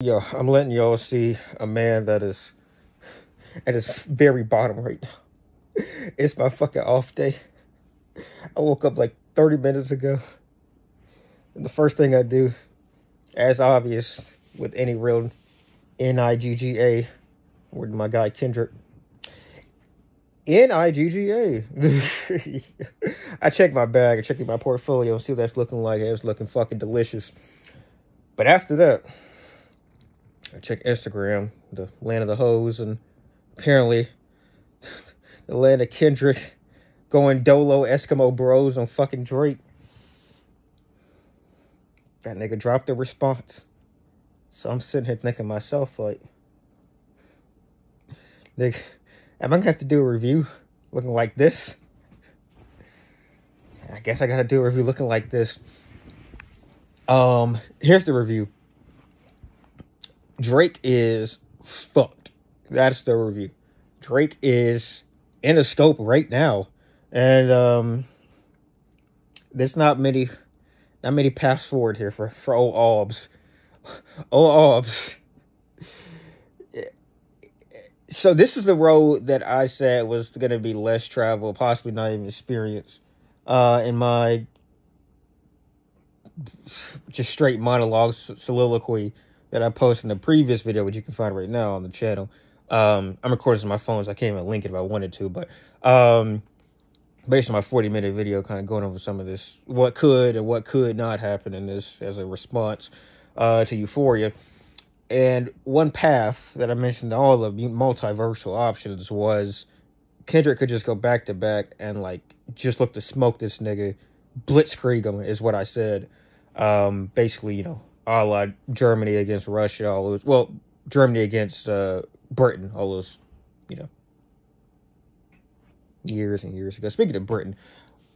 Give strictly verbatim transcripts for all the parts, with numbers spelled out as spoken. Yo, I'm letting y'all see a man that is at his very bottom right now. It's my fucking off day. I woke up like thirty minutes ago. And the first thing I do, as obvious with any real N I G G A, with my guy Kendrick, N I G G A. I checked my bag, I checked my portfolio, and see what that's looking like. It was looking fucking delicious. But after that, I check Instagram, the land of the hoes, and apparently the land of Kendrick going dolo Eskimo bros on fucking Drake. That nigga dropped a response. So I'm sitting here thinking to myself, like, nigga, am I gonna have to do a review looking like this? I guess I gotta do a review looking like this. Um, here's the review. Drake is fucked. That's the review. Drake is in the scope right now. And um, there's not many not many paths forward here for, for old Aubs. Old Aubs. So this is the road that I said was going to be less travel, possibly not even experience. Uh, in my just straight monologue soliloquy that I posted in the previous video, which you can find right now on the channel. Um, I'm recording on my phone, so I can't even link it if I wanted to, but um, based on my forty minute video, kind of going over some of this, what could and what could not happen in this as a response uh, to Euphoria. And one path that I mentioned, all of you multiversal options, was Kendrick could just go back to back and like just look to smoke this nigga, blitzkrieg him is what I said. Um, basically, you know, a la Germany against Russia, all those, well, Germany against uh, Britain, all those, you know, years and years ago. Speaking of Britain,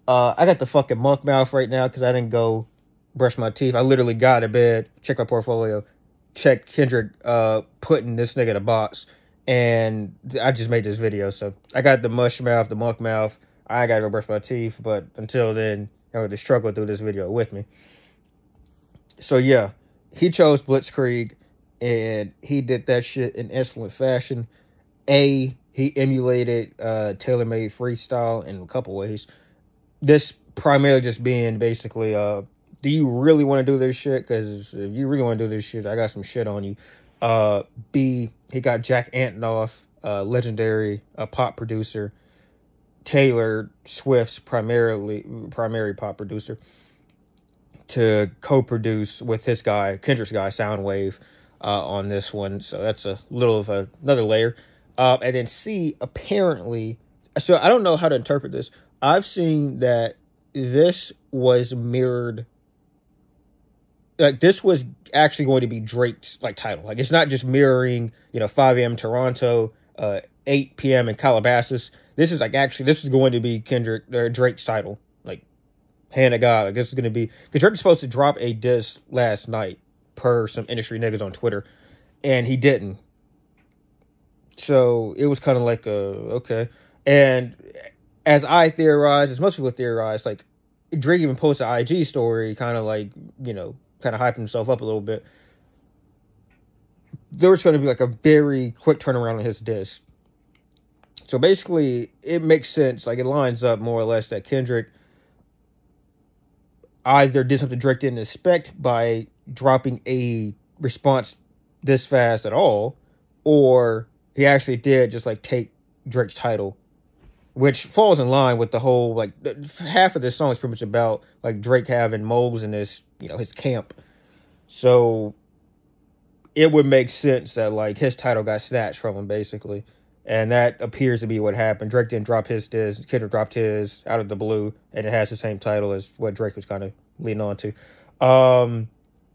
uh, I got the fucking monk mouth right now because I didn't go brush my teeth. I literally got in bed, checked my portfolio, checked Kendrick uh, putting this nigga in a box, and I just made this video. So I got the mush mouth, the monk mouth. I got to go brush my teeth, but until then, I'm going to struggle through this video with me. So yeah. He chose blitzkrieg, and he did that shit in excellent fashion. A, he emulated uh, Taylor-Made freestyle in a couple ways. This primarily just being basically, uh, do you really want to do this shit? Because if you really want to do this shit, I got some shit on you. Uh, B, he got Jack Antonoff, uh, legendary uh, pop producer, Taylor Swift's primarily primary pop producer, to co-produce with his guy, Kendrick's guy, Soundwave, uh, on this one. So that's a little of a, another layer. Uh, and then C, apparently, so I don't know how to interpret this. I've seen that this was mirrored, like this was actually going to be Drake's like title. Like it's not just mirroring, you know, five A M Toronto, uh, eight P M in Calabasas. This is like actually, this is going to be Kendrick or Drake's title. Hand of God, like this is going to be, because Drake was supposed to drop a disc last night per some industry niggas on Twitter, and he didn't. So it was kind of like, a, okay. And as I theorized, as most people theorized, like Drake even posted an I G story, kind of like, you know, kind of hyping himself up a little bit. There was going to be like a very quick turnaround on his disc. So basically, it makes sense. Like it lines up more or less that Kendrick either did something Drake didn't expect by dropping a response this fast at all, or he actually did just like take Drake's title, which falls in line with the whole, like half of this song is pretty much about like Drake having mobs in this, you know, his camp. So it would make sense that like his title got snatched from him basically. And that appears to be what happened. Drake didn't drop his disc. Kendrick dropped his out of the blue. And it has the same title as what Drake was kind of leaning on to. Um,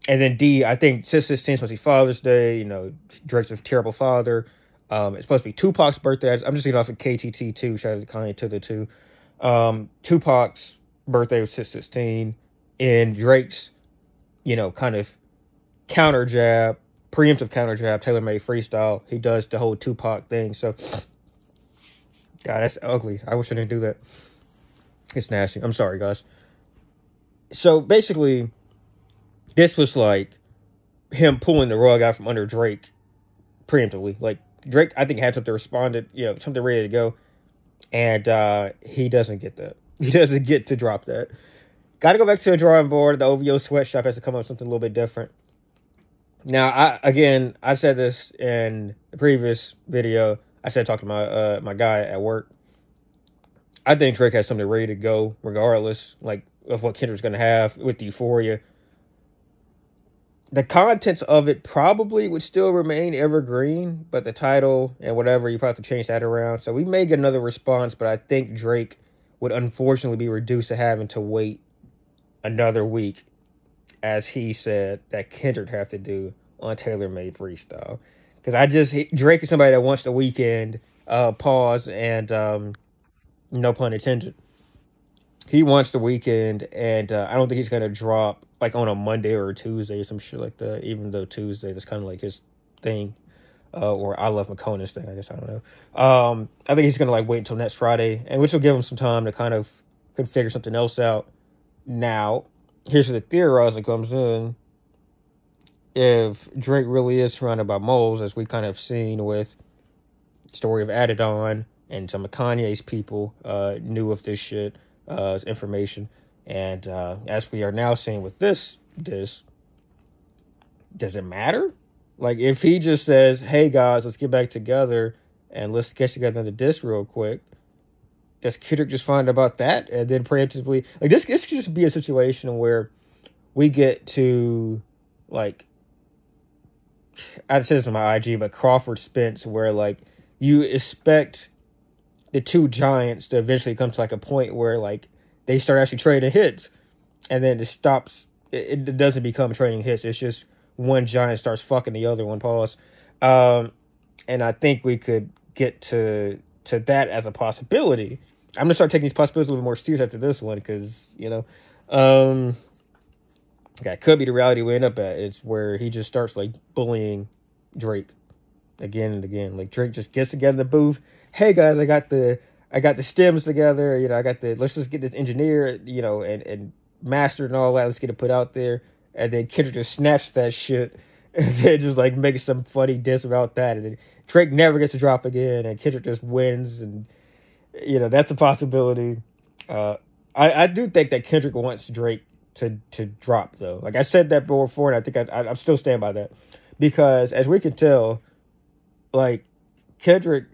and then D, I think since this team's supposed to be Father's Day, you know, Drake's a terrible father. Um, it's supposed to be Tupac's birthday. I'm just getting off of K T T too. Shout out to Kanye to the two. Um, Tupac's birthday was six sixteen. And Drake's, you know, kind of counter jab, preemptive counter jab, Taylor-Made freestyle. He does the whole Tupac thing. So, God, that's ugly. I wish I didn't do that. It's nasty. I'm sorry, guys. So, basically, this was like him pulling the rug out from under Drake preemptively. Like, Drake, I think, had something responded, you know, something ready to go. And uh, he doesn't get that. He doesn't get to drop that. Got to go back to the drawing board. The O V O sweatshop has to come up with something a little bit different. Now, I again, I said this in the previous video. I said talking to my, uh, my guy at work. I think Drake has something ready to go regardless, like, of what Kendrick's going to have with the Euphoria. The contents of it probably would still remain evergreen, but the title and whatever, you probably have to change that around. So we may get another response, but I think Drake would unfortunately be reduced to having to wait another week, as he said that Kendrick have to do on Taylor-Made Freestyle. Because I just, Drake is somebody that wants the weekend uh, pause and um, no pun intended. He wants the weekend, and uh, I don't think he's going to drop like on a Monday or a Tuesday or some shit like that, even though Tuesday is kind of like his thing, uh, or I love McConaughey's thing, I guess, I don't know. Um, I think he's going to like wait until next Friday, and which will give him some time to kind of configure something else out. Now, here's where the theorizing comes in. If Drake really is surrounded by moles, as we kind of seen with the story of Adidon and some of Kanye's people uh, knew of this shit, uh, information, and uh, as we are now seeing with this disc, does it matter? Like, if he just says, hey guys, let's get back together and let's get together on the disc real quick, does Kendrick just find about that? And then preemptively, like, this, this could just be a situation where we get to, like, I said this on my I G, but Crawford Spence, where, like, you expect the two giants to eventually come to, like, a point where, like, they start actually trading hits, and then it stops. It, it doesn't become trading hits. It's just one giant starts fucking the other one, pause. Um, and I think we could get to to that as a possibility. I'm going to start taking these possibilities a little more serious after this one, because, you know, um, that could be the reality we end up at. It's where he just starts, like, bullying Drake again and again. Like, Drake just gets together in the booth. Hey, guys, I got the... I got the stems together, you know, I got the, let's just get this engineer, you know, and, and mastered and all that, let's get it put out there, and then Kendrick just snaps that shit, and then just, like, makes some funny diss about that, and then Drake never gets to drop again, and Kendrick just wins, and, you know, that's a possibility. Uh, I, I do think that Kendrick wants Drake to, to drop, though. Like, I said that before, and I think I, I, I'm still standing by that, because, as we can tell, like, Kendrick...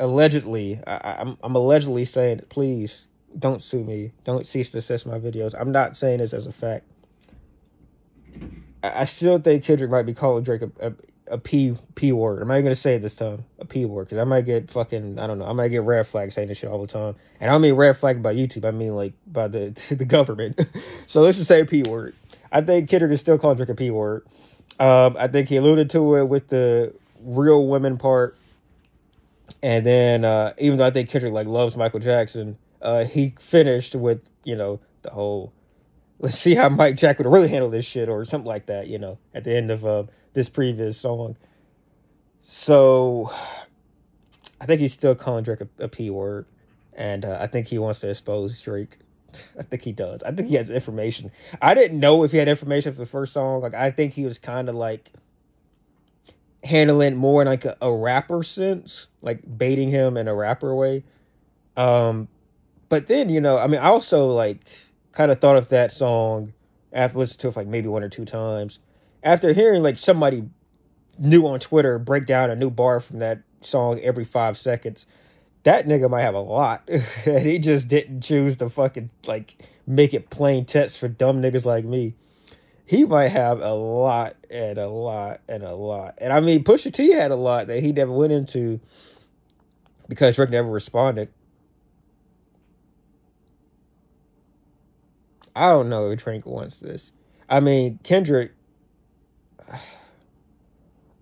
allegedly, I, I'm, I'm allegedly saying, please don't sue me. Don't cease to assess my videos. I'm not saying this as a fact. I, I still think Kendrick might be calling Drake a, a, a P, P word. I'm not even going to say it this time, a P word, because I might get fucking, I don't know, I might get red flags saying this shit all the time. And I don't mean red flag by YouTube. I mean, like, by the, the government. So let's just say P word. I think Kendrick is still calling Drake a P word. Um, I think he alluded to it with the real women part. And then, uh, even though I think Kendrick, like, loves Michael Jackson, uh, he finished with, you know, the whole, let's see how Mike Jack would really handle this shit or something like that, you know, at the end of uh, this previous song. So, I think he's still calling Drake a, a P word, and uh, I think he wants to expose Drake. I think he does. I think he has information. I didn't know if he had information for the first song. Like, I think he was kind of, like... handling more in like a, a rapper sense, like baiting him in a rapper way. Um, but then, you know, I mean, I also like kind of thought of that song after listening to it for, like, maybe one or two times after hearing like somebody new on Twitter break down a new bar from that song every five seconds. That nigga might have a lot. And he just didn't choose to fucking like make it plain text for dumb niggas like me. He might have a lot and a lot and a lot. And, I mean, Pusha T had a lot that he never went into because Drake never responded. I don't know if Drake wants this. I mean, Kendrick,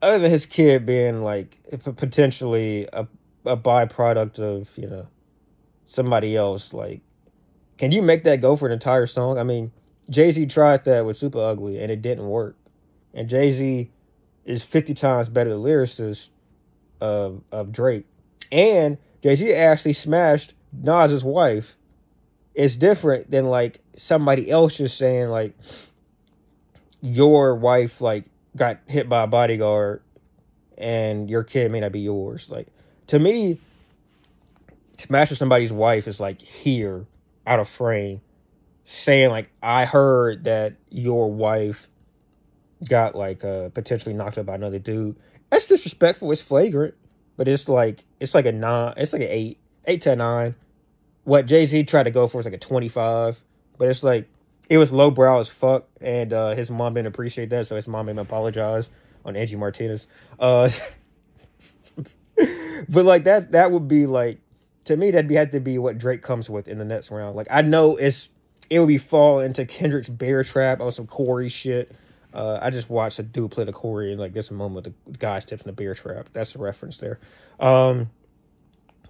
other than his kid being, like, potentially a, a byproduct of, you know, somebody else, like, can you make that go for an entire song? I mean... Jay-Z tried that with Super Ugly, and it didn't work. And Jay-Z is fifty times better lyricist of, of Drake. And Jay-Z actually smashed Nas's wife. It's different than, like, somebody else just saying, like, your wife, like, got hit by a bodyguard and your kid may not be yours. Like, to me, smashing somebody's wife is, like, here, out of frame, saying, like, I heard that your wife got, like, uh, potentially knocked up by another dude. That's disrespectful. It's flagrant. But it's, like, it's, like, a nine. It's, like, an eight. Eight to a nine. What Jay-Z tried to go for was, like, a twenty-five. But it's, like, it was lowbrow as fuck. And uh, his mom didn't appreciate that. So his mom made him apologize on Angie Martinez. Uh, but, like, that, that would be, like, to me, that'd be, have to be what Drake comes with in the next round. Like, I know it's, it would be fall into Kendrick's bear trap on some Corey shit. Uh, I just watched a dude play the Corey and, like, there's a moment with the guy steps in the bear trap. That's a reference there. Um,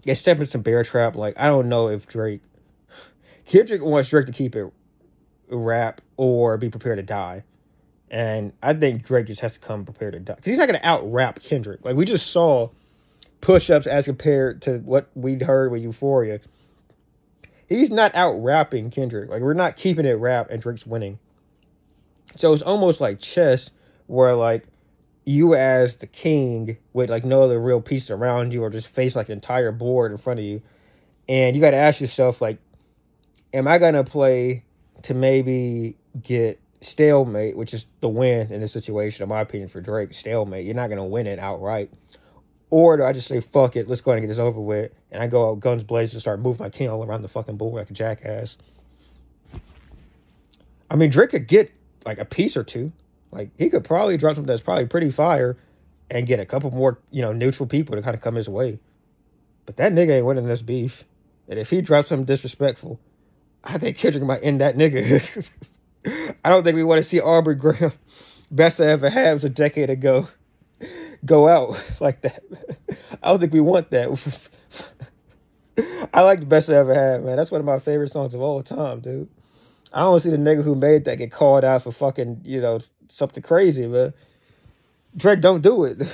yeah, stepping into bear trap. Like, I don't know if Drake, Kendrick wants Drake to keep it rap or be prepared to die. And I think Drake just has to come prepared to die. Because he's not going to out-rap Kendrick. Like, we just saw push-ups as compared to what we'd heard with Euphoria. He's not out-rapping Kendrick. Like, we're not keeping it rap, and Drake's winning. So it's almost like chess, where, like, you as the king with, like, no other real piece around you, or just face, like, an entire board in front of you. And you got to ask yourself, like, am I going to play to maybe get stalemate, which is the win in this situation, in my opinion, for Drake, stalemate. You're not going to win it outright. Or do I just say, fuck it, let's go ahead and get this over with, and I go out guns blazing and start moving my king all around the fucking board like a jackass? I mean, Drake could get, like, a piece or two. Like, he could probably drop something that's probably pretty fire and get a couple more, you know, neutral people to kind of come his way. But that nigga ain't winning this beef. And if he drops something disrespectful, I think Kendrick might end that nigga. I don't think we want to see Aubrey Graham, best I ever had was a decade ago, go out like that. I don't think we want that. I like the best I ever had, man. That's one of my favorite songs of all time, dude. I don't see the nigga who made that get called out for fucking, you know, something crazy, man. Drake, don't do it.